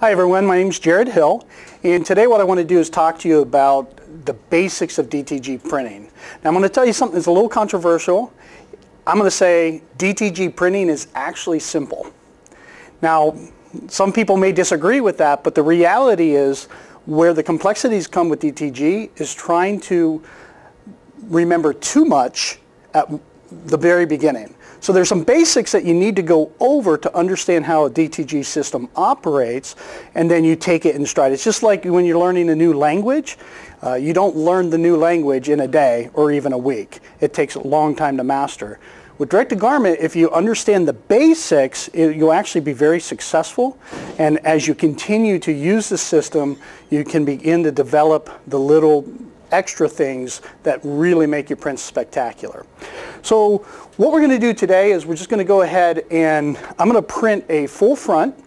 Hi everyone, my name is Jared Hill, and today what I want to do is talk to you about the basics of DTG printing. Now I'm going to tell you something that's a little controversial. I'm going to say DTG printing is actually simple. Now some people may disagree with that, but the reality is where the complexities come with DTG is trying to remember too much at the very beginning. So there's some basics that you need to go over to understand how a DTG system operates, and then you take it in stride. It's just like when you're learning a new language. You don't learn the new language in a day or even a week. It takes a long time to master. With direct-to-garment, if you understand the basics, you'll actually be very successful. And as you continue to use the system, you can begin to develop the little extra things that really make your prints spectacular. So what we're going to do today is we're just going to go ahead and I'm going to print a full front,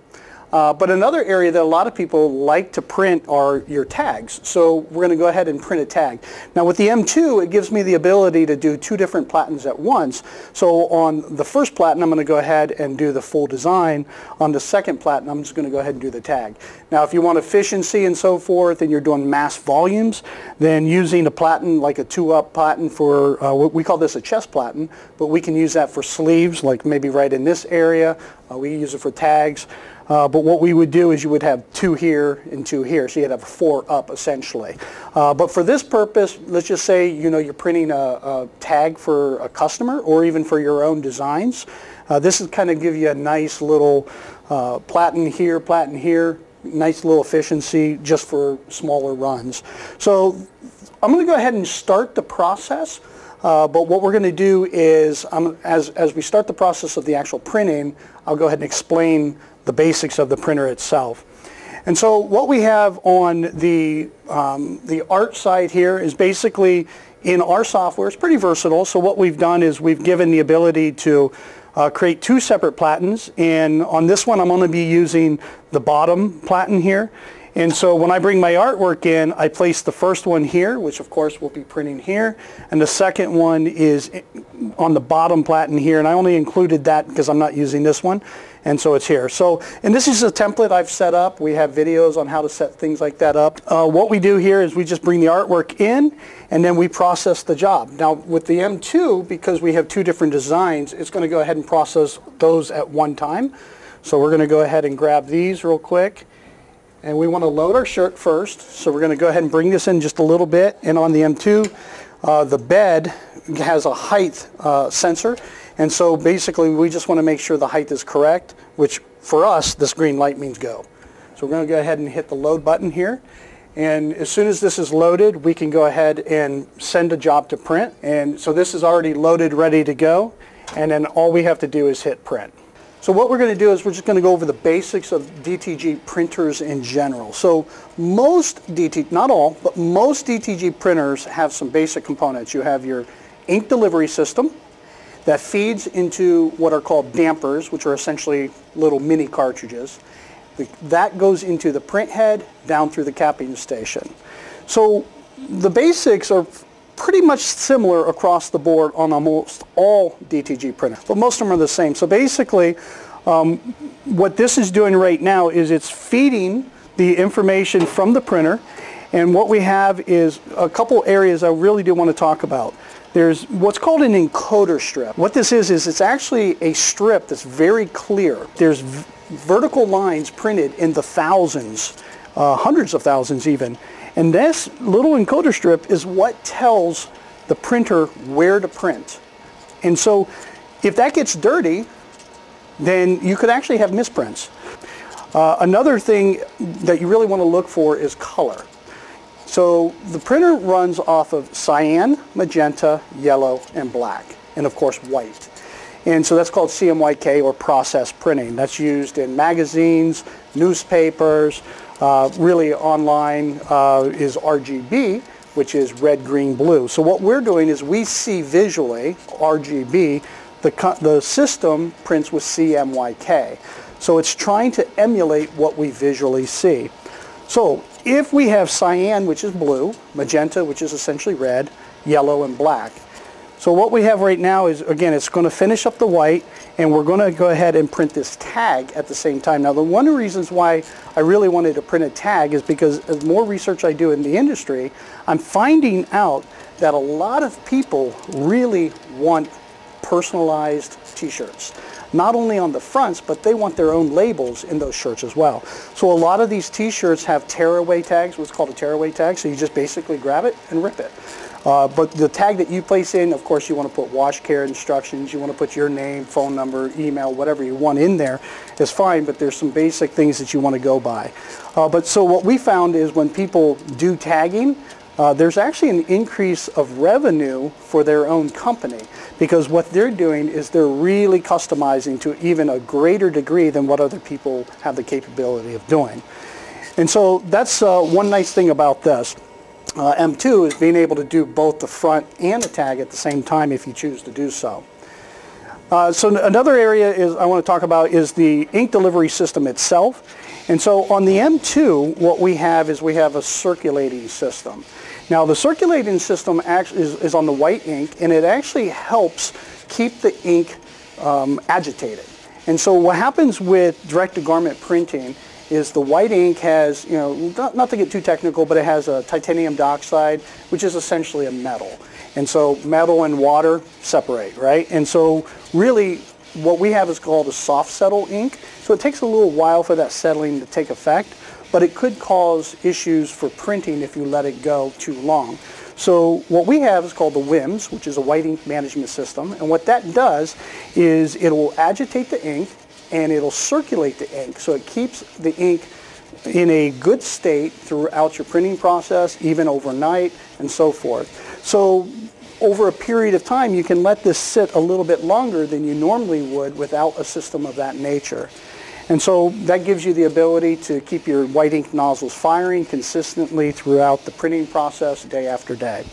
but another area that a lot of people like to print are your tags. So we're going to go ahead and print a tag. Now with the M2, it gives me the ability to do two different platens at once. So on the first platen, I'm going to go ahead and do the full design. On the second platen, I'm just going to go ahead and do the tag. Now if you want efficiency and so forth, and you're doing mass volumes, then using a platen like a 2-up platen for, we call this a chest platen, but we can use that for sleeves, like maybe right in this area. We use it for tags. But what we would do is you would have 2 here and 2 here, so you'd have 4 up essentially. But for this purpose, let's just say you're printing a tag for a customer or even for your own designs. This is kind of give you a nice little platen here, nice little efficiency just for smaller runs. So I'm going to go ahead and start the process. But what we're going to do is, as we start the process of the actual printing, I'll go ahead and explain the basics of the printer itself. And so what we have on the art side here is basically, in our software, it's pretty versatile. So what we've done is we've given the ability to create 2 separate platens. And on this one, I'm going to be using the bottom platen here. And so when I bring my artwork in, I place the first one here, which of course will be printing here, and the second one is on the bottom platen here, and I only included that because I'm not using this one, and so it's here. So, and this is a template I've set up. We have videos on how to set things like that up. What we do here is we just bring the artwork in, and then we process the job. Now with the M2, because we have 2 different designs, it's going to go ahead and process those at one time. So we're going to go ahead and grab these real quick. And we want to load our shirt first, so we're going to go ahead and bring this in just a little bit. And on the M2, the bed has a height sensor, and so basically we just want to make sure the height is correct, which for us, this green light means go. So we're going to go ahead and hit the load button here. And as soon as this is loaded, we can go ahead and send a job to print. And so this is already loaded, ready to go, and then all we have to do is hit print. So what we're going to do is we're just going to go over the basics of DTG printers in general. So most DTG, not all, but most DTG printers have some basic components. You have your ink delivery system that feeds into what are called dampers, which are essentially little mini cartridges. That goes into the print head down through the capping station. So the basics are pretty much similar across the board on almost all DTG printers, but most of them are the same. So basically, what this is doing right now is it's feeding the information from the printer, and what we have is a couple areas I really do want to talk about. There's what's called an encoder strip. What this is it's actually a strip that's very clear. There's vertical lines printed in the thousands, hundreds of thousands even. And this little encoder strip is what tells the printer where to print. And so if that gets dirty, then you could actually have misprints. Another thing that you really want to look for is color. So the printer runs off of cyan, magenta, yellow, and black, and of course white. And so that's called CMYK, or process printing. That's used in magazines, newspapers, really online is RGB, which is red, green, blue. So what we're doing is we see visually RGB, the system prints with CMYK. So it's trying to emulate what we visually see. So if we have cyan, which is blue, magenta, which is essentially red, yellow, and black. So what we have right now is, again, it's going to finish up the white, And we're going to go ahead and print this tag at the same time. Now, the one of the reasons why I really wanted to print a tag is because as more research I do in the industry, I'm finding out that a lot of people really want personalized t-shirts. Not only on the fronts, but they want their own labels in those shirts as well. So a lot of these t-shirts have tearaway tags, what's called a tearaway tag, so you just basically grab it and rip it. But the tag that you place in, of course, you want to put wash care instructions, you want to put your name, phone number, email, whatever you want in there is fine, but there's some basic things that you want to go by. But so what we found is when people do tagging, there's actually an increase of revenue for their own company, because what they're doing is they're really customizing to even a greater degree than what other people have the capability of doing. And so that's one nice thing about this. M2 is being able to do both the front and the tag at the same time if you choose to do so. So another area is I want to talk about is the ink delivery system itself. And so on the M2, what we have is we have a circulating system. Now the circulating system is on the white ink, and it actually helps keep the ink agitated. And so what happens with direct-to-garment printing is the white ink has, you know, not to get too technical, but it has a titanium dioxide, which is essentially a metal. And so metal and water separate, right? And so really, what we have is called a soft settle ink. So it takes a little while for that settling to take effect, but it could cause issues for printing if you let it go too long. So what we have is called the WIMS, which is a white ink management system. And what that does is it will agitate the ink and it'll circulate the ink. So it keeps the ink in a good state throughout your printing process, even overnight and so forth. So over a period of time, you can let this sit a little bit longer than you normally would without a system of that nature. And so that gives you the ability to keep your white ink nozzles firing consistently throughout the printing process day after day.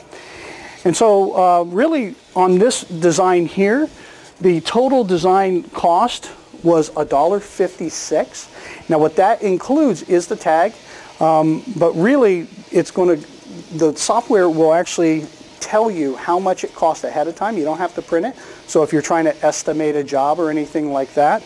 And so really on this design here, the total design cost was $1.56. Now what that includes is the tag, but really it's going to, the software will actually tell you how much it costs ahead of time. You don't have to print it. So if you're trying to estimate a job or anything like that,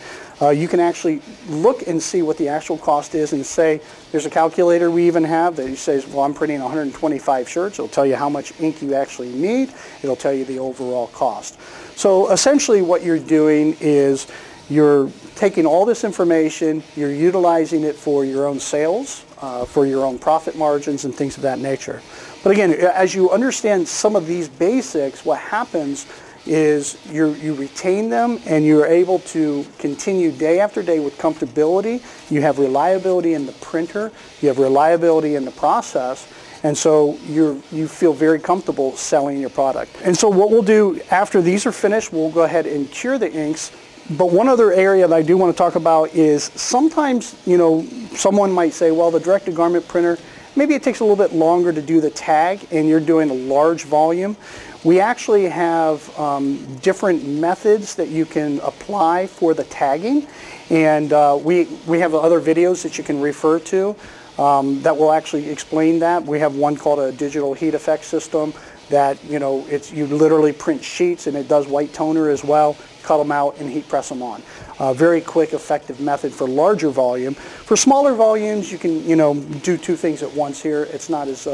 you can actually look and see what the actual cost is and say, there's a calculator we even have that says, well, I'm printing 125 shirts. It'll tell you how much ink you actually need. It'll tell you the overall cost. So essentially what you're doing is you're taking all this information, you're utilizing it for your own sales, for your own profit margins and things of that nature. But again, as you understand some of these basics, what happens is you retain them and you're able to continue day after day with comfortability. You have reliability in the printer, you have reliability in the process, and so you feel very comfortable selling your product. And so what we'll do after these are finished, we'll go ahead and cure the inks. But one other area that I do want to talk about is sometimes, you know, someone might say, well, the direct-to-garment printer, maybe it takes a little bit longer to do the tag and you're doing a large volume. We actually have different methods that you can apply for the tagging, and we have other videos that you can refer to that will actually explain that. We have one called a digital heat effect system that, you know, you literally print sheets and it does white toner as well, cut them out and heat press them on. Very quick, effective method for larger volume. For smaller volumes, you can, you know, do two things at once here. It's not as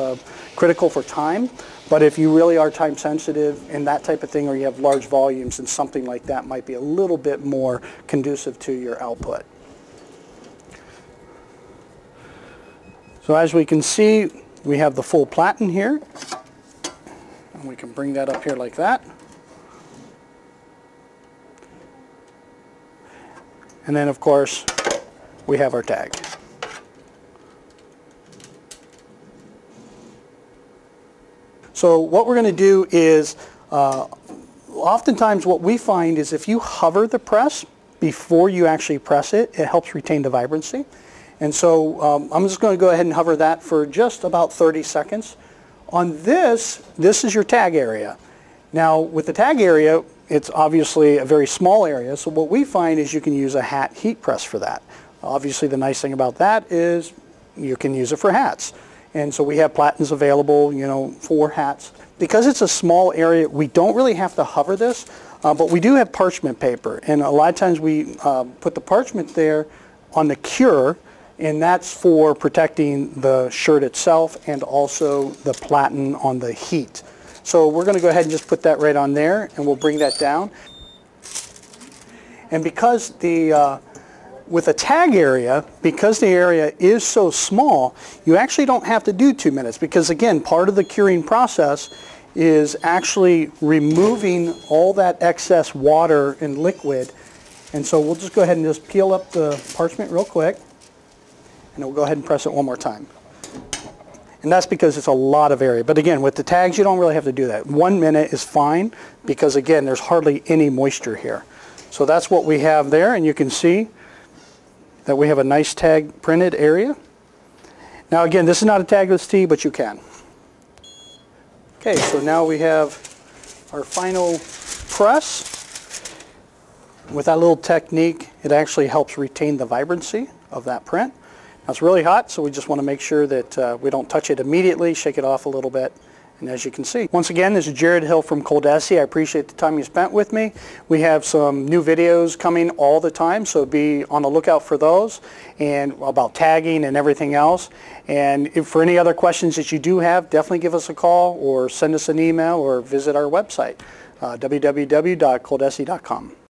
critical for time, but if you really are time sensitive and that type of thing, or you have large volumes, and something like that might be a little bit more conducive to your output. So as we can see, we have the full platen here, and we can bring that up here like that. And then, of course, we have our tag. So what we're going to do is, oftentimes what we find is if you hover the press before you actually press it, it helps retain the vibrancy. And so I'm just going to go ahead and hover that for just about 30 seconds. On this is your tag area. Now, with the tag area, it's obviously a very small area, so what we find is you can use a hat heat press for that. Obviously, the nice thing about that is you can use it for hats. And so we have platens available, you know, for hats. Because it's a small area, we don't really have to hover this. But we do have parchment paper, and a lot of times we put the parchment there on the cure, and that's for protecting the shirt itself and also the platen on the heat. So we're going to go ahead and just put that right on there, and we'll bring that down. And because the with a tag area, because the area is so small, you actually don't have to do 2 minutes, because again, part of the curing process is actually removing all that excess water and liquid. And so we'll just go ahead and just peel up the parchment real quick, and we'll go ahead and press it one more time. And that's because it's a lot of area. But again, with the tags, you don't really have to do that. 1 minute is fine, because again, there's hardly any moisture here. So that's what we have there, and you can see that we have a nice tag printed area. Now again, this is not a tagless tee, but you can. Okay, so now we have our final press. With that little technique, it actually helps retain the vibrancy of that print. Now it's really hot, so we just want to make sure that we don't touch it immediately, shake it off a little bit. And as you can see, once again, this is Jared Hill from Coldesi. I appreciate the time you spent with me. We have some new videos coming all the time, so be on the lookout for those, and about tagging and everything else. And if for any other questions that you do have, definitely give us a call or send us an email or visit our website, www.coldesi.com.